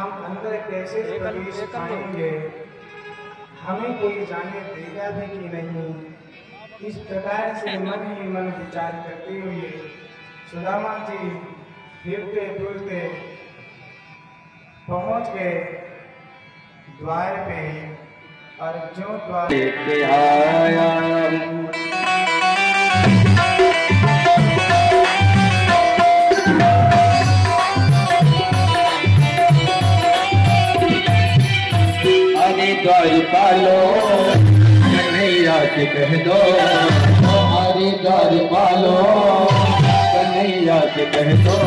हम अंदर कैसे प्रवेश पाएंगे, हमें कोई जाने देगा भी कि नहीं। इस प्रकार से मन ही मन विचार करते हुए सुदामा जी फिरते फिरते पहुंच गए द्वार पे। और जो द्वार लेके आया द्वार पालो कन्हैया से कह दो, हमारी द्वार पालो कन्हैया से कह दो।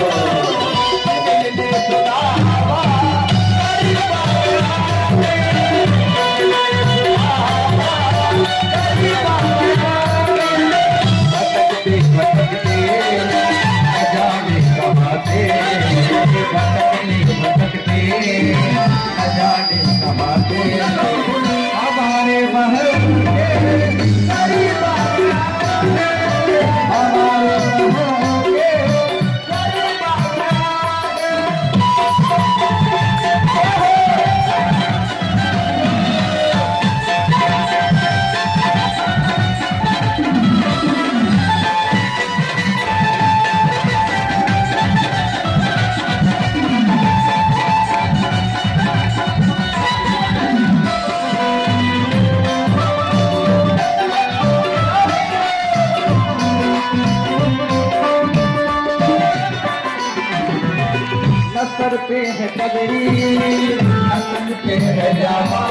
सर पे है पगड़ी नथन पे है जामा,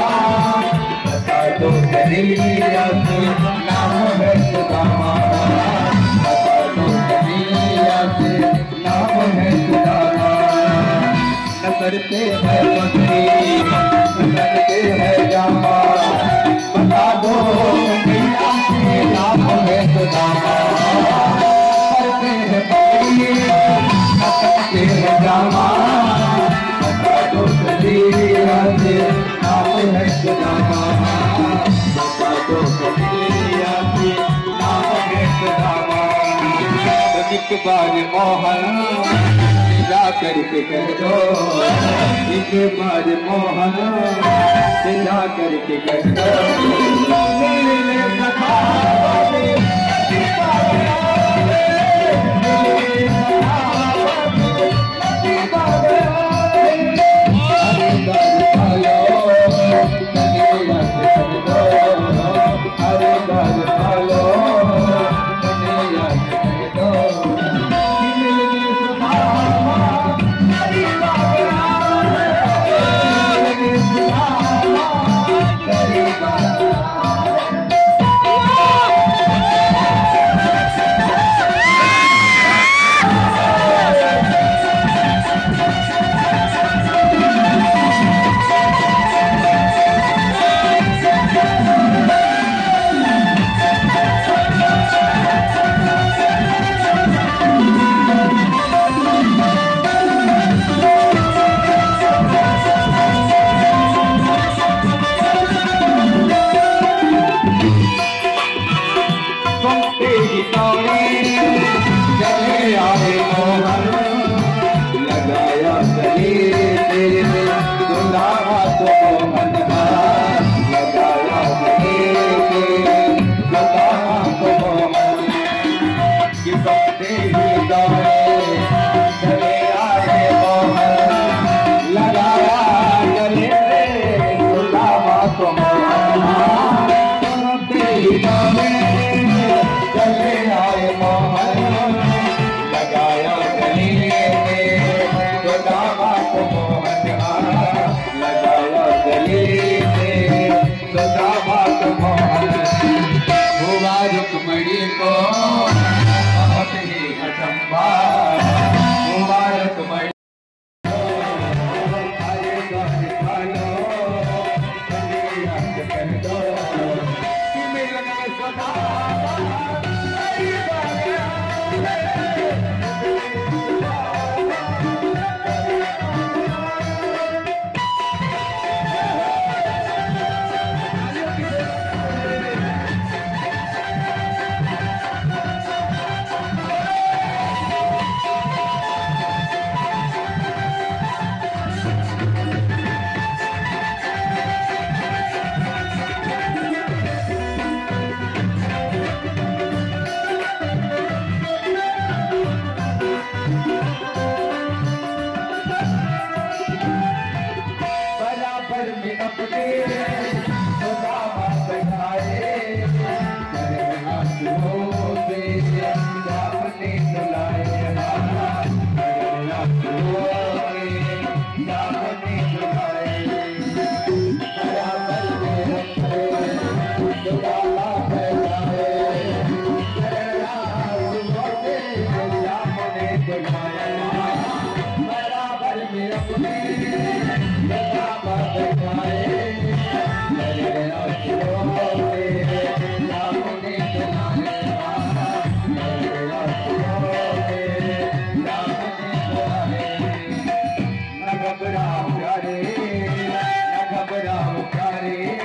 बता दो कन्हैया से नाम है सुदामा, बता दो कन्हैया से नाम है सुदामा। नथन पे है पगड़ी नथन पे है जामा, बता दो कन्हैया से नाम है सुदामा। सर पे है पगड़ी नथन पे है जामा, बार मोहन जा करके कह दो, एक बार मोहन जा करके कह घबराओ प्यारे, न घबराओ प्यारे।